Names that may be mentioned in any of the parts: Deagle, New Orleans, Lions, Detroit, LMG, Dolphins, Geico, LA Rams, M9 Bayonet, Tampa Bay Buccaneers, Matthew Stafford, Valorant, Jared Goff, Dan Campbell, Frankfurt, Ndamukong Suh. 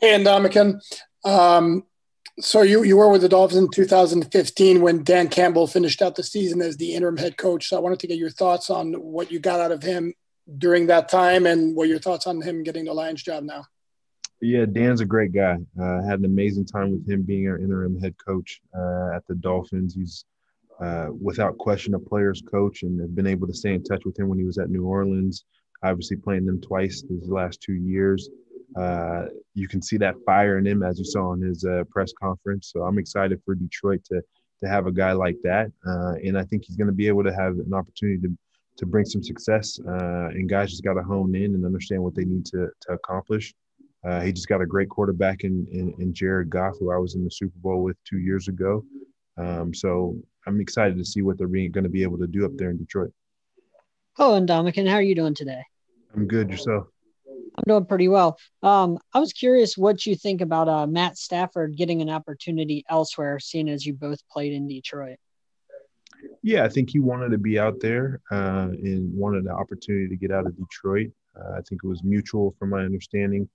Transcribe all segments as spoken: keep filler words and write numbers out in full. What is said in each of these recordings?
Hey, Ndamukong. Um, so you, you were with the Dolphins in two thousand fifteen when Dan Campbell finished out the season as the interim head coach. So I wanted to get your thoughts on what you got out of him during that time and what your thoughts on him getting the Lions job now. Yeah, Dan's a great guy. I uh, had an amazing time with him being our interim head coach uh, at the Dolphins. He's uh, without question a player's coach, and I've been able to stay in touch with him when he was at New Orleans, obviously playing them twice these last two years. Uh, you can see that fire in him, as you saw in his uh, press conference. So I'm excited for Detroit to to have a guy like that. Uh, and I think he's going to be able to have an opportunity to to bring some success. Uh, and guys just got to hone in and understand what they need to to accomplish. Uh, he just got a great quarterback in, in, in Jared Goff, who I was in the Super Bowl with two years ago. Um, so I'm excited to see what they're going to be able to do up there in Detroit. Hello, Ndamukong. How are you doing today? I'm good. Yourself? I'm doing pretty well. Um, I was curious what you think about uh, Matt Stafford getting an opportunity elsewhere, seeing as you both played in Detroit. Yeah, I think he wanted to be out there uh, and wanted an opportunity to get out of Detroit. Uh, I think it was mutual from my understanding.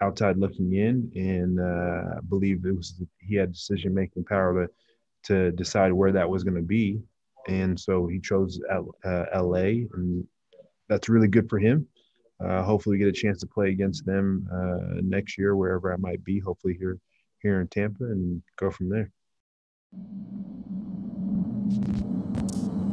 Outside looking in, and uh, I believe it was he had decision-making power to to decide where that was going to be, and so he chose L- uh, L A, and that's really good for him. Uh, hopefully, we get a chance to play against them uh, next year, wherever I might be. Hopefully, here here in Tampa, and go from there.